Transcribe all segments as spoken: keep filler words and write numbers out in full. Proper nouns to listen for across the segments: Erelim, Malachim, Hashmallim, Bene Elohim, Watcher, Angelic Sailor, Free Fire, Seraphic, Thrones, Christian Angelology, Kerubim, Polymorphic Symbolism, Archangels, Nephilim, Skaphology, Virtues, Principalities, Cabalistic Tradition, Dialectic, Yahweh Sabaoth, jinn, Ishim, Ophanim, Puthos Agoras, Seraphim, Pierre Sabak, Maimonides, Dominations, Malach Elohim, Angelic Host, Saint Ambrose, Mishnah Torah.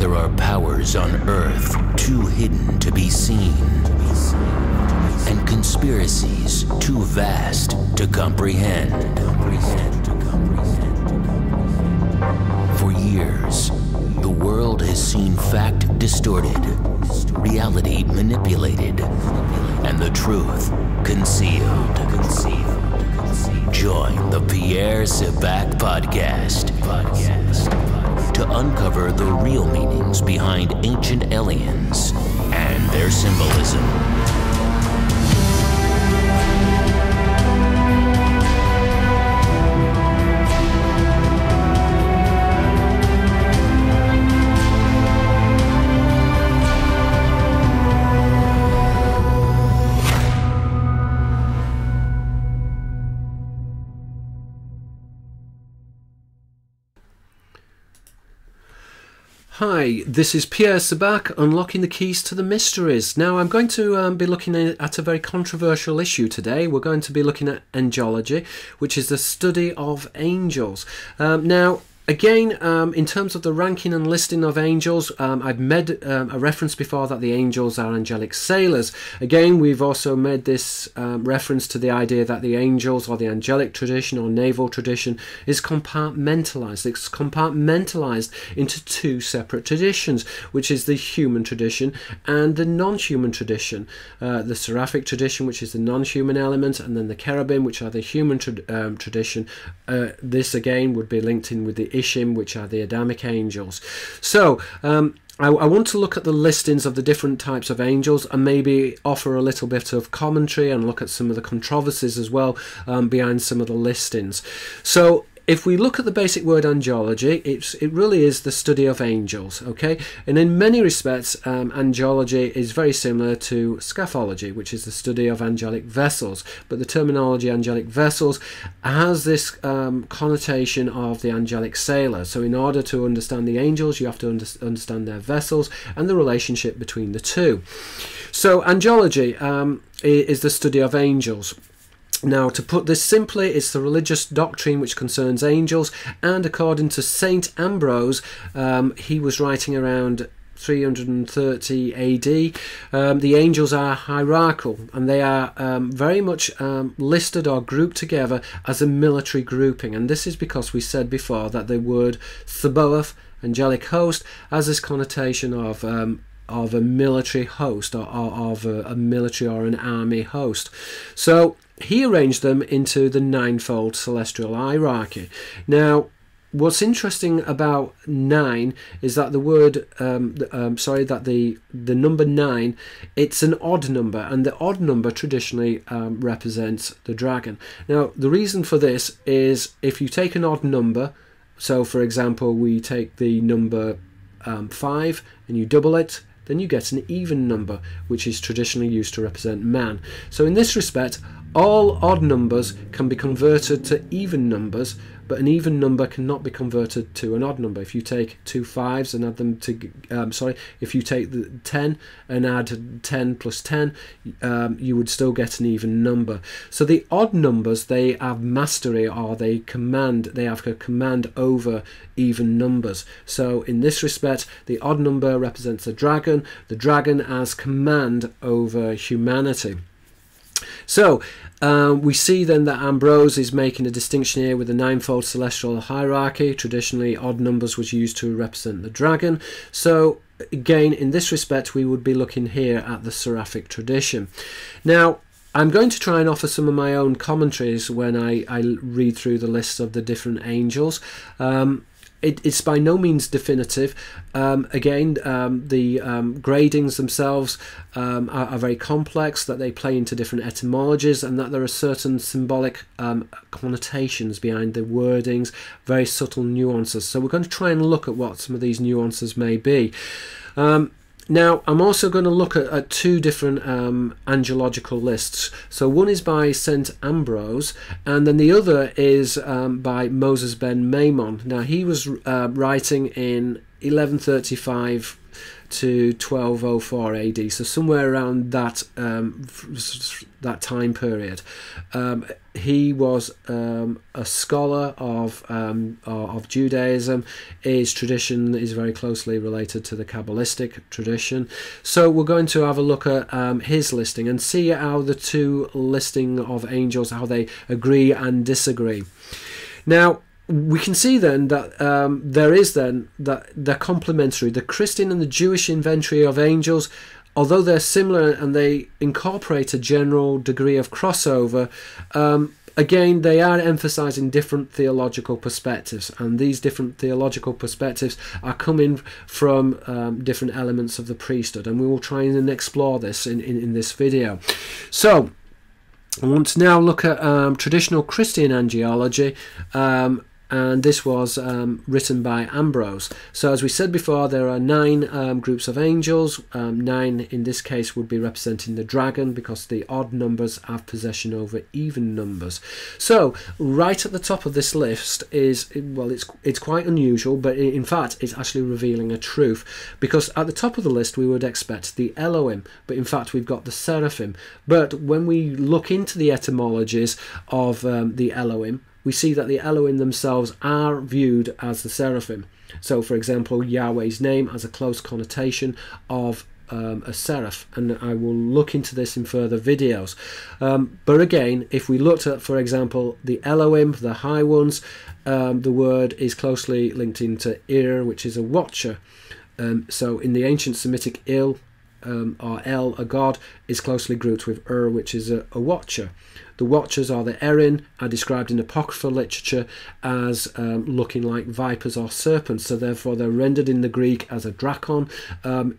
There are powers on earth too hidden to be seen, and conspiracies too vast to comprehend. For years, the world has seen fact distorted, reality manipulated, and the truth concealed. Join the Pierre Sabak podcast. podcast. to uncover the real meanings behind ancient aliens and their symbolism. Hi, this is Pierre Sabak, unlocking the keys to the mysteries. Now I'm going to um, be looking at a very controversial issue today. We're going to be looking at angelology, which is the study of angels. Um, now, again, um, in terms of the ranking and listing of angels, um, I've made um, a reference before that the angels are angelic sailors. Again, we've also made this um, reference to the idea that the angels, or the angelic tradition or naval tradition, is compartmentalized. It's compartmentalized into two separate traditions, which is the human tradition and the non-human tradition. Uh, the seraphic tradition, which is the non-human element, and then the kerubim, which are the human tra um, tradition. Uh, this, again, would be linked in with the Ishim, which are the Adamic angels. So um, I, I want to look at the listings of the different types of angels and maybe offer a little bit of commentary and look at some of the controversies as well um, behind some of the listings. So if we look at the basic word angelology, it's, it really is the study of angels, okay? And in many respects, um, angelology is very similar to scaphology, which is the study of angelic vessels. But the terminology angelic vessels has this um, connotation of the angelic sailor. So in order to understand the angels, you have to under understand their vessels and the relationship between the two. So angelology um, is the study of angels. Now, to put this simply, it's the religious doctrine which concerns angels, and according to Saint Ambrose, um, he was writing around three hundred thirty A D, um, the angels are hierarchical, and they are um, very much um, listed or grouped together as a military grouping, and this is because we said before that the word Sabaoth, angelic host, has this connotation of um, of a military host, or, or of a, a military or an army host. So he arranged them into the ninefold celestial hierarchy. Now, what's interesting about nine is that the word, um, um, sorry, that the the number nine, it's an odd number, and the odd number traditionally um, represents the dragon. Now, the reason for this is if you take an odd number, so for example, we take the number um, five and you double it, then you get an even number, which is traditionally used to represent man. So in this respect, all odd numbers can be converted to even numbers, but an even number cannot be converted to an odd number. If you take two fives and add them to, um, sorry, if you take the ten and add ten plus ten, um, you would still get an even number. So the odd numbers, they have mastery, or they command, they have a command over even numbers. So in this respect, the odd number represents the dragon, the dragon has command over humanity. So um, we see then that Ambrose is making a distinction here with the ninefold celestial hierarchy. Traditionally, odd numbers was used to represent the dragon. So again, in this respect, we would be looking here at the seraphic tradition. Now, I'm going to try and offer some of my own commentaries when I, I read through the lists of the different angels. Um, It, it's by no means definitive. Um, again, um, the um, gradings themselves um, are, are very complex, that they play into different etymologies, and that there are certain symbolic um, connotations behind the wordings, very subtle nuances. So we're going to try and look at what some of these nuances may be. Um, Now, I'm also going to look at, at two different um, angelological lists. So one is by Saint Ambrose, and then the other is um, by Moses ben Maimon. Now, he was uh, writing in eleven thirty-five to twelve oh four A D, so somewhere around that um, that time period. Um, he was um, a scholar of um, of Judaism. His tradition is very closely related to the Cabalistic tradition. So we're going to have a look at um, his listing and see how the two listing of angels, how they agree and disagree. Now, we can see then that um, there is then that they're complementary. The Christian and the Jewish inventory of angels, although they're similar and they incorporate a general degree of crossover, um, again, they are emphasizing different theological perspectives, and these different theological perspectives are coming from um, different elements of the priesthood, and we will try and explore this in, in, in this video. So, I want to now look at um, traditional Christian angelology, um, and this was um, written by Ambrose. So as we said before, there are nine um, groups of angels. Um, nine in this case would be representing the dragon, because the odd numbers have possession over even numbers. So right at the top of this list is, well, it's it's quite unusual, but in fact it's actually revealing a truth, because at the top of the list we would expect the Elohim, but in fact we've got the Seraphim. But when we look into the etymologies of um, the Elohim, we see that the Elohim themselves are viewed as the Seraphim. So, for example, Yahweh's name has a close connotation of um, a seraph, and I will look into this in further videos. Um, but again, if we looked at, for example, the Elohim, the high ones, um, the word is closely linked into Ir, which is a watcher. Um, so, in the ancient Semitic, Il, Um, or El, a god, is closely grouped with Ur, which is a, a watcher. The watchers, or the Erin, are described in apocryphal literature as um, looking like vipers or serpents, so therefore they're rendered in the Greek as a drakon. Um,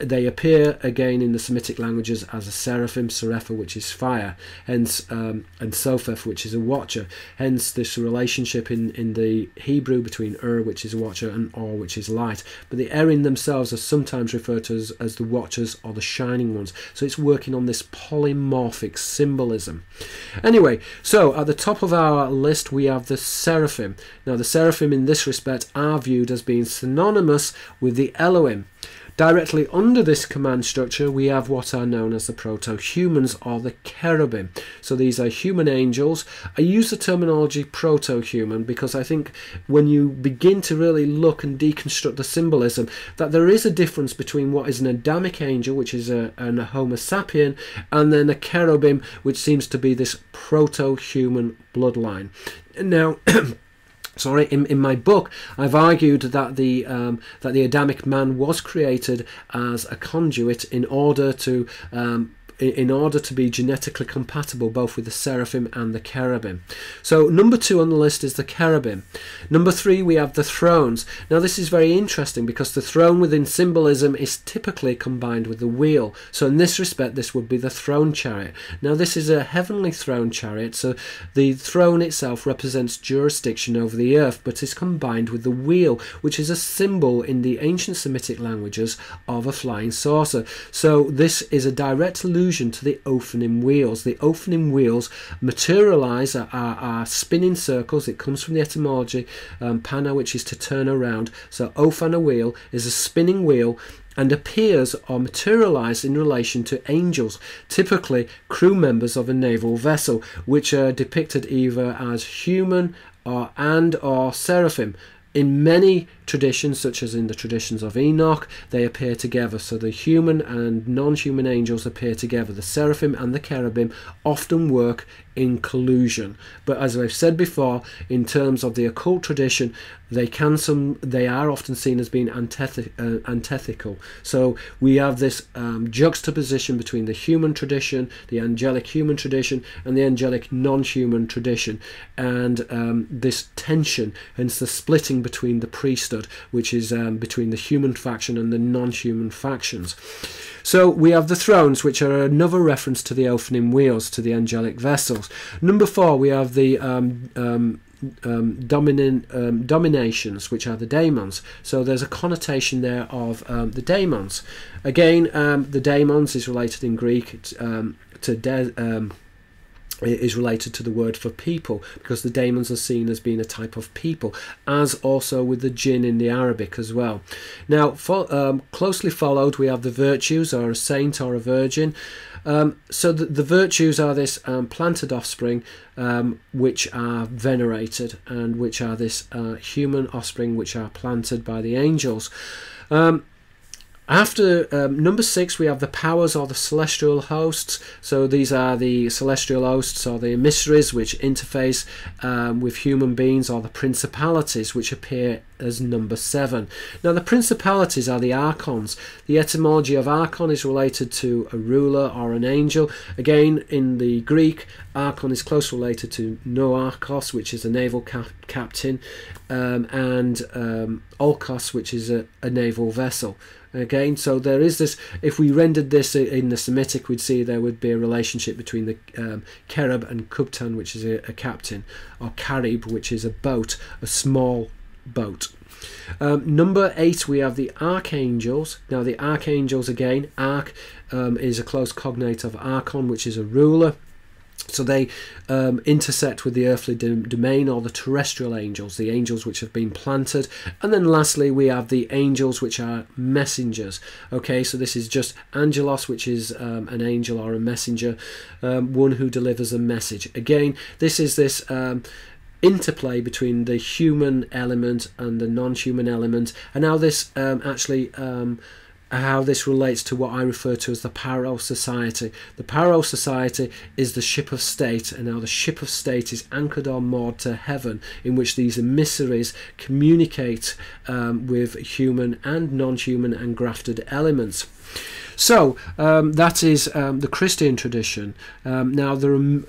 they appear again in the Semitic languages as a seraphim, serepha, which is fire, hence um, and sopheth, which is a watcher, hence this relationship in, in the Hebrew between Ur, which is watcher, and Or, which is light. But the Erin themselves are sometimes referred to as, as the watchers or the shining ones, so it's working on this polymorphic symbolism. Anyway, so at the top of our list we have the seraphim. Now the seraphim in this respect are viewed as being synonymous with the Elohim. Directly under this command structure we have what are known as the proto-humans, or the Kerubim. So these are human angels. I use the terminology proto-human because I think when you begin to really look and deconstruct the symbolism, that there is a difference between what is an Adamic angel, which is a, an Homo sapien, and then a Kerubim, which seems to be this proto-human bloodline. Now, sorry, in, in my book, I've argued that the um, that the Adamic man was created as a conduit in order to um, in order to be genetically compatible both with the Seraphim and the Kerubim. So number two on the list is the Kerubim. Number three, we have the Thrones. Now this is very interesting because the throne within symbolism is typically combined with the wheel. So in this respect, this would be the throne chariot. Now this is a heavenly throne chariot, so the throne itself represents jurisdiction over the earth, but is combined with the wheel, which is a symbol in the ancient Semitic languages of a flying saucer. So this is a direct allusion to the Ophanim wheels. The Ophanim wheels materialise, are, are spinning circles. It comes from the etymology um, pana, which is to turn around. So Ophana wheel is a spinning wheel and appears or materialised in relation to angels, typically crew members of a naval vessel, which are depicted either as human or and or seraphim. In many traditions, such as in the traditions of Enoch, they appear together. So the human and non-human angels appear together. The seraphim and the Kerubim often work in collusion. But as I've said before, in terms of the occult tradition, they can some they are often seen as being antith uh, antithetical. So we have this um, juxtaposition between the human tradition, the angelic human tradition, and the angelic non-human tradition, and um, this tension, hence the splitting between the priesthood, which is um, between the human faction and the non-human factions. So we have the thrones, which are another reference to the Ophanim wheels, to the angelic vessels. Number four, we have the um, um, um, domin um, dominations, which are the daimons. So there's a connotation there of um, the daimons. Again, um, the daimons is related in Greek um, to de um, is related to the word for people, because the daemons are seen as being a type of people, as also with the jinn in the Arabic as well. Now, for, um, closely followed, we have the virtues, or a saint or a virgin. Um, so the, the virtues are this um, planted offspring, um, which are venerated, and which are this uh, human offspring which are planted by the angels. Um, After um, number six, we have the powers or the celestial hosts. So these are the celestial hosts or the emissaries which interface um, with human beings, or the principalities, which appear as number seven. Now, the principalities are the archons. The etymology of archon is related to a ruler or an angel. Again, in the Greek, archon is closely related to noarchos, which is a naval cap captain, um, and um, olkos, which is a, a naval vessel. Again, so there is this, if we rendered this in the Semitic, we'd see there would be a relationship between the um, kerub and kubtan, which is a, a captain, or karib, which is a boat, a small boat. Um, number eight, we have the archangels. Now, the archangels, again, arch um, is a close cognate of archon, which is a ruler. So they um, intersect with the earthly domain, or the terrestrial angels, the angels which have been planted. And then lastly, we have the angels which are messengers. Okay, so this is just angelos, which is um, an angel or a messenger, um, one who delivers a message. Again, this is this um, interplay between the human element and the non-human element, and how this um, actually... Um, how this relates to what I refer to as the Paro Society. The Paro Society is the ship of state, and now the ship of state is anchored or moored to heaven, in which these emissaries communicate um, with human and non-human and grafted elements. So um, that is um, the Christian tradition. Um, now, there are,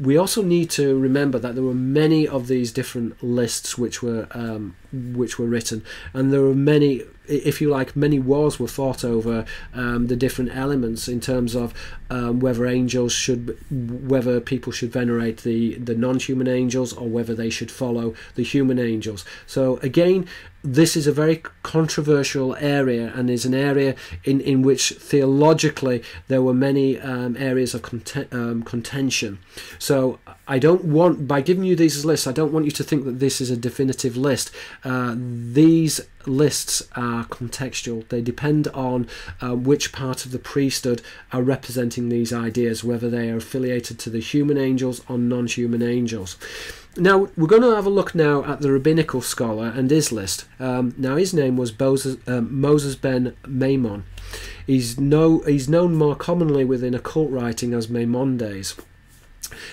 we also need to remember that there were many of these different lists which were um, which were written, and there were many, if you like, many wars were fought over um, the different elements in terms of um, whether angels should, whether people should venerate the the non-human angels, or whether they should follow the human angels. So again, this is a very controversial area, and is an area in, in which theologically there were many um, areas of content, um, contention. So I don't want, by giving you these lists, I don't want you to think that this is a definitive list. Uh, these lists are contextual. They depend on uh, which part of the priesthood are representing these ideas, whether they are affiliated to the human angels or non-human angels. Now, we're going to have a look now at the rabbinical scholar and his list. Um, now, his name was Moses, um, Moses ben Maimon. He's, no, he's known more commonly within occult writing as Maimonides.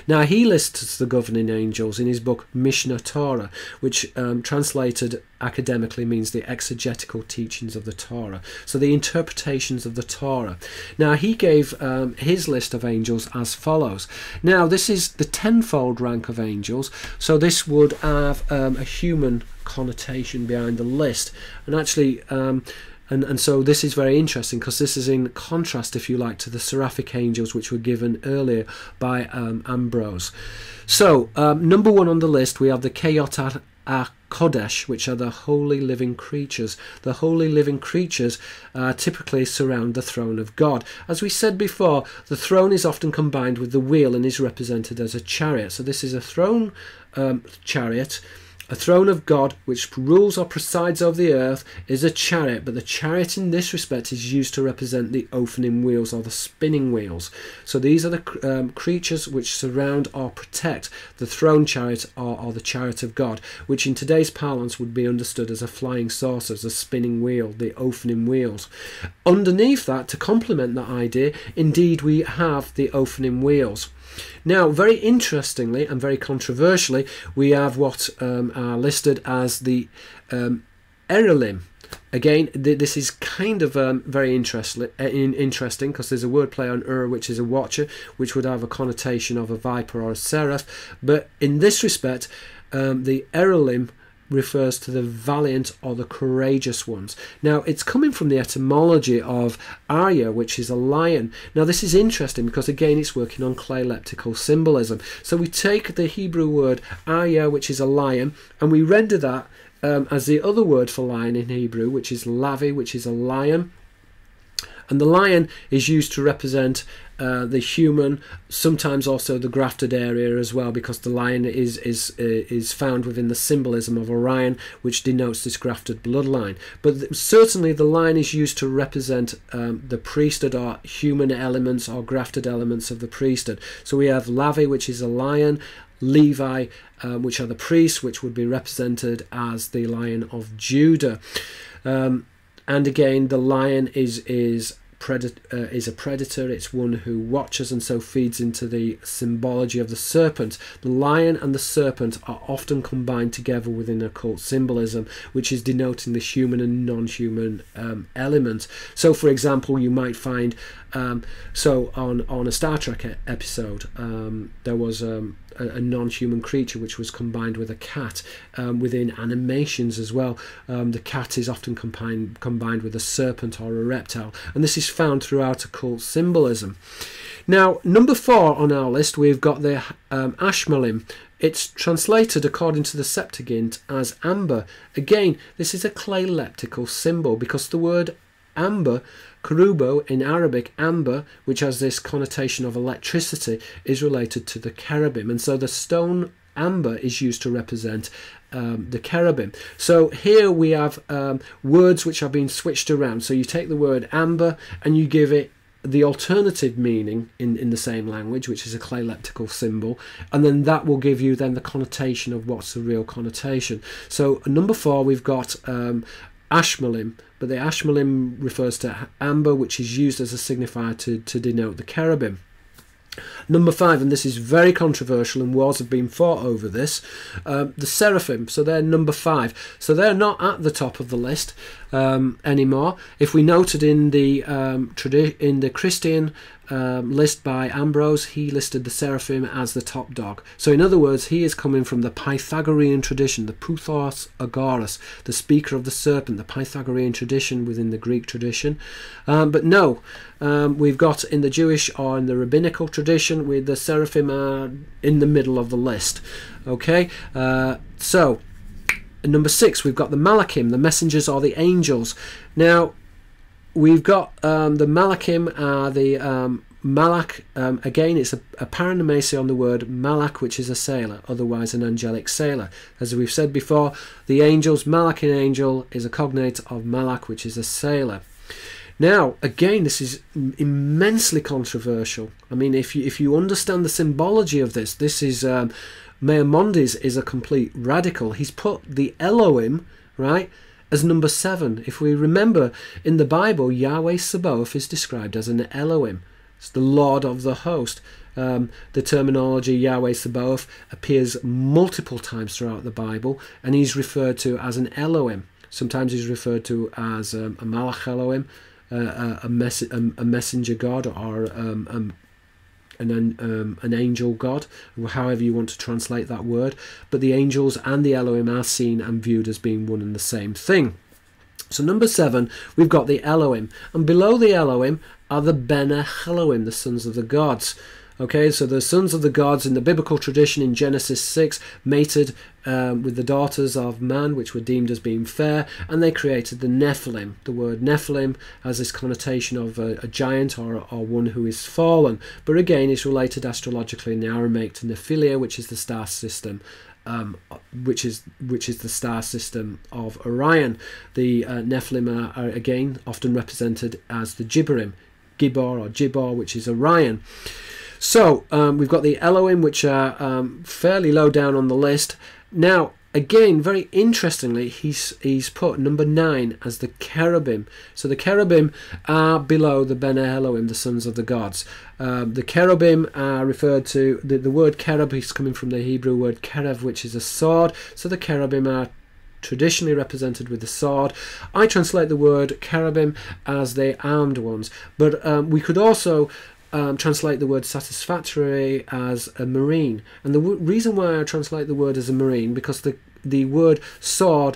Now, he lists the governing angels in his book Mishnah Torah, which um, translated academically means the exegetical teachings of the Torah, so the interpretations of the Torah. Now, he gave um, his list of angels as follows. Now, this is the tenfold rank of angels, so this would have um, a human connotation behind the list, and actually... Um, And, and so this is very interesting, because this is in contrast, if you like, to the seraphic angels which were given earlier by um, Ambrose. So um, number one on the list, we have the Khayot ha-Kodesh, which are the holy living creatures. The holy living creatures uh, typically surround the throne of God. As we said before, the throne is often combined with the wheel and is represented as a chariot. So this is a throne um, chariot. A throne of God, which rules or presides over the earth, is a chariot, but the chariot in this respect is used to represent the Ophanim wheels, or the spinning wheels. So these are the um, creatures which surround or protect the throne chariot, or, or the chariot of God, which in today's parlance would be understood as a flying saucer, as a spinning wheel, the Ophanim wheels. Underneath that, to complement that idea, indeed we have the Ophanim wheels. Now, very interestingly and very controversially, we have what um, are listed as the um, Erelim. Again, th this is kind of um, very interest in interesting, because there's a wordplay on Ur, which is a watcher, which would have a connotation of a viper or a seraph. But in this respect, um, the Erelim refers to the valiant or the courageous ones. Now, it's coming from the etymology of Arya, which is a lion. Now, this is interesting because, again, it's working on kleptical symbolism. So we take the Hebrew word Arya, which is a lion, and we render that um, as the other word for lion in Hebrew, which is Lavi, which is a lion. And the lion is used to represent uh, the human, sometimes also the grafted area as well, because the lion is is is found within the symbolism of Orion, which denotes this grafted bloodline. But th certainly the lion is used to represent um, the priesthood, or human elements or grafted elements of the priesthood. So we have Lavi, which is a lion, Levi, uh, which are the priests, which would be represented as the Lion of Judah. Um, and again, the lion is is predat uh, is a predator. It's one who watches, and so feeds into the symbology of the serpent. The lion and the serpent are often combined together within occult symbolism, which is denoting the human and non-human um, element. So, for example, you might find um, so on on a Star Trek episode, um, there was um, a, a non-human creature which was combined with a cat. Um, within animations as well, um, the cat is often combined combined with a serpent or a reptile, and this is found throughout occult symbolism. Now, number four on our list, we've got the um, Hashmallim. It's translated according to the Septuagint as amber. Again, this is a clayleptical symbol, because the word amber, kerubo in Arabic, amber, which has this connotation of electricity, is related to the Kerubim, and so the stone amber is used to represent um, the Kerubim. So here we have um, words which have been switched around. So you take the word amber and you give it the alternative meaning in, in the same language, which is a clayleptical symbol, and then that will give you then the connotation of what's the real connotation. So number four, we've got um, Hashmallim, but the Hashmallim refers to amber, which is used as a signifier to, to denote the Kerubim. Number five, and this is very controversial, and wars have been fought over this, uh, the Seraphim. So they're number five. So they're not at the top of the list um, anymore. If we noted in the um, tradi in the Christian um, list by Ambrose, he listed the Seraphim as the top dog. So in other words, he is coming from the Pythagorean tradition, the Puthos Agoras, the speaker of the serpent, the Pythagorean tradition within the Greek tradition. Um, but no, um, we've got in the Jewish or in the rabbinical tradition, tradition with the Seraphim are in the middle of the list. Okay, uh, so number six, we've got the Malachim, the messengers or the angels. Now we've got um, the Malachim are the um, Malach, um, again it's a, a paranamese on the word Malach, which is a sailor, otherwise an angelic sailor. As we've said before, the angels, Malachin angel is a cognate of Malach, which is a sailor. Now, again, this is immensely controversial. I mean, if you, if you understand the symbology of this, this is, um, Maimonides is a complete radical. He's put the Elohim, right, as number seven. If we remember, in the Bible, Yahweh Sabaoth is described as an Elohim. It's the Lord of the host. Um, the terminology Yahweh Sabaoth appears multiple times throughout the Bible, and he's referred to as an Elohim. Sometimes he's referred to as um, a Malach Elohim, Uh, a, mes um, a messenger god, or um, um, an, um, an angel god, however you want to translate that word. But the angels and the Elohim are seen and viewed as being one and the same thing. So number seven, we've got the Elohim. And below the Elohim are the Bene Elohim, the sons of the gods. Okay, so the sons of the gods in the biblical tradition in Genesis six mated um, with the daughters of man, which were deemed as being fair, and they created the Nephilim. The word Nephilim has this connotation of a, a giant, or, or one who is fallen. But again, it's related astrologically in the Aramaic to Nephilia, which is the star system. Um, which is which is the star system of Orion. The uh, Nephilim are, are again often represented as the Gibberim, Gibor or Gibor, which is Orion. So um, we've got the Elohim, which are um, fairly low down on the list. Now, again, very interestingly, he's he's put number nine as the Kerubim. So the Kerubim are below the Bene Elohim, the sons of the gods. Um, the Kerubim are referred to, the, the word Kerub is coming from the Hebrew word Kerev, which is a sword. So the Kerubim are traditionally represented with the sword. I translate the word Kerubim as the armed ones, but um, we could also Um, translate the word satisfactory as a marine. And the w reason why I translate the word as a marine, because the the word sword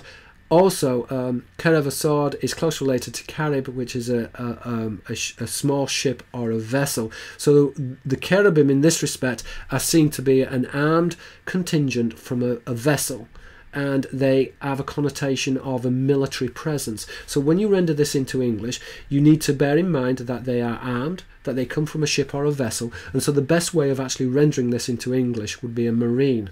also, um, Kereva sword is close related to Carib, which is a a, um, a, sh a small ship or a vessel. So the, the Kerubim in this respect are seen to be an armed contingent from a, a vessel. and they have a connotation of a military presence. So when you render this into English, you need to bear in mind that they are armed, that they come from a ship or a vessel, and so the best way of actually rendering this into English would be a marine.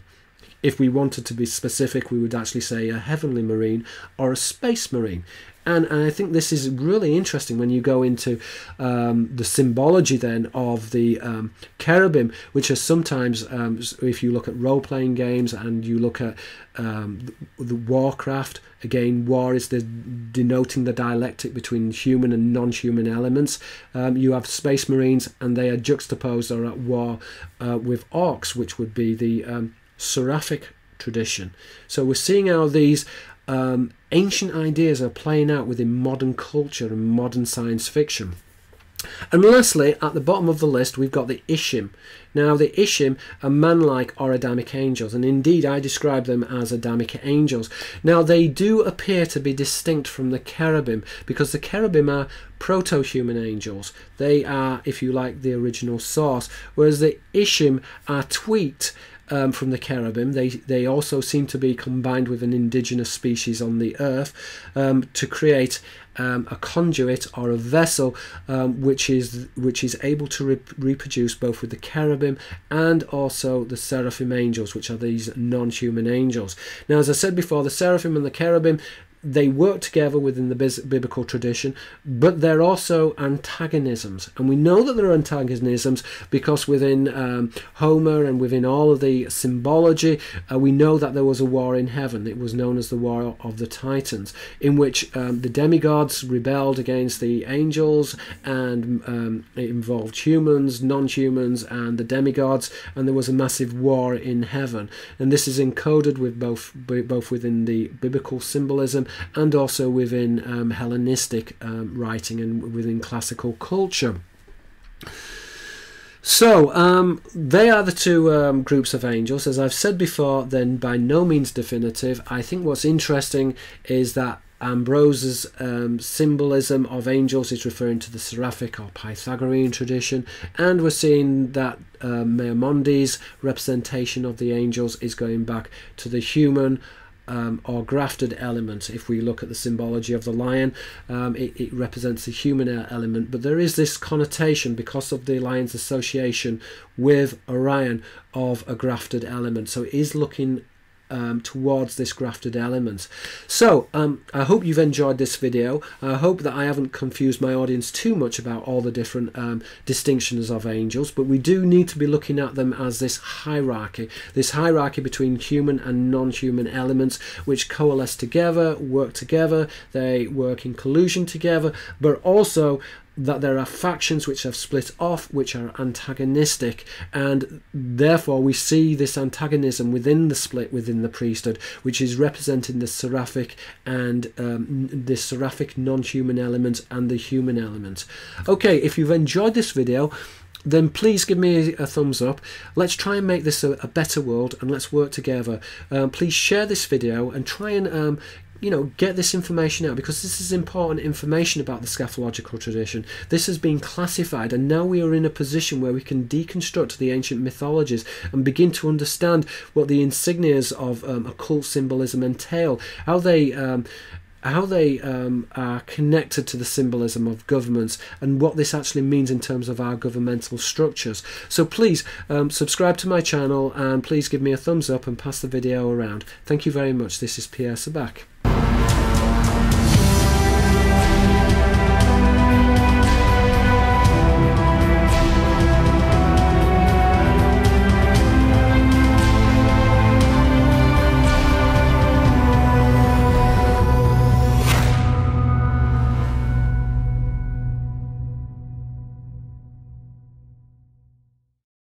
If we wanted to be specific, we would actually say a heavenly marine or a space marine. And, and I think this is really interesting when you go into um, the symbology then of the um, Kerubim, which are sometimes, um, if you look at role-playing games and you look at um, the, the Warcraft, again, war is the, denoting the dialectic between human and non-human elements. Um, you have space marines, and they are juxtaposed or at war uh, with orcs, which would be the um, Seraphic tradition. So we're seeing how these Um, ancient ideas are playing out within modern culture and modern science fiction. And lastly, at the bottom of the list, we've got the Ishim. Now, the Ishim are man-like or Adamic angels, and indeed I describe them as Adamic angels. Now, they do appear to be distinct from the Kerubim, because the Kerubim are proto-human angels. They are, if you like, the original source, whereas the Ishim are tweaked Um, from the Kerubim. They, they also seem to be combined with an indigenous species on the earth um, to create um, a conduit or a vessel um, which is which is able to re reproduce both with the Kerubim and also the Seraphim angels, which are these non-human angels. Now, as I said before, the Seraphim and the Kerubim, they work together within the biblical tradition, but they're also antagonisms. And we know that they're antagonisms because within um, Homer and within all of the symbology, uh, we know that there was a war in heaven. It was known as the War of the Titans, in which um, the demigods rebelled against the angels, and um, it involved humans, non-humans, and the demigods, and there was a massive war in heaven. And this is encoded with both, both within the biblical symbolism and also within um, Hellenistic um, writing and within classical culture. So um, they are the two um, groups of angels. As I've said before, then by no means definitive. I think what's interesting is that Ambrose's um, symbolism of angels is referring to the Seraphic or Pythagorean tradition, and we're seeing that uh, Maimonides' representation of the angels is going back to the human Um, or grafted element. If we look at the symbology of the lion, um, it, it represents the human element, but there is this connotation because of the lion's association with Orion of a grafted element, so it is looking Um, towards this grafted element. So um, I hope you've enjoyed this video. I hope that I haven't confused my audience too much about all the different um, distinctions of angels, but we do need to be looking at them as this hierarchy, this hierarchy between human and non-human elements, which coalesce together, work together, they work in collusion together, but also that there are factions which have split off, which are antagonistic, and therefore we see this antagonism within the split within the priesthood, which is representing the Seraphic and um, the Seraphic non-human element and the human element. Okay, if you've enjoyed this video, then please give me a thumbs up. Let's try and make this a, a better world, and let's work together. Um, please share this video and try and um, you know, get this information out, because this is important information about the scaphological tradition. This has been classified, and now we are in a position where we can deconstruct the ancient mythologies and begin to understand what the insignias of um, occult symbolism entail, how they um, how they um, are connected to the symbolism of governments, and what this actually means in terms of our governmental structures. So please um, subscribe to my channel, and please give me a thumbs up and pass the video around. Thank you very much. This is Pierre Sabak.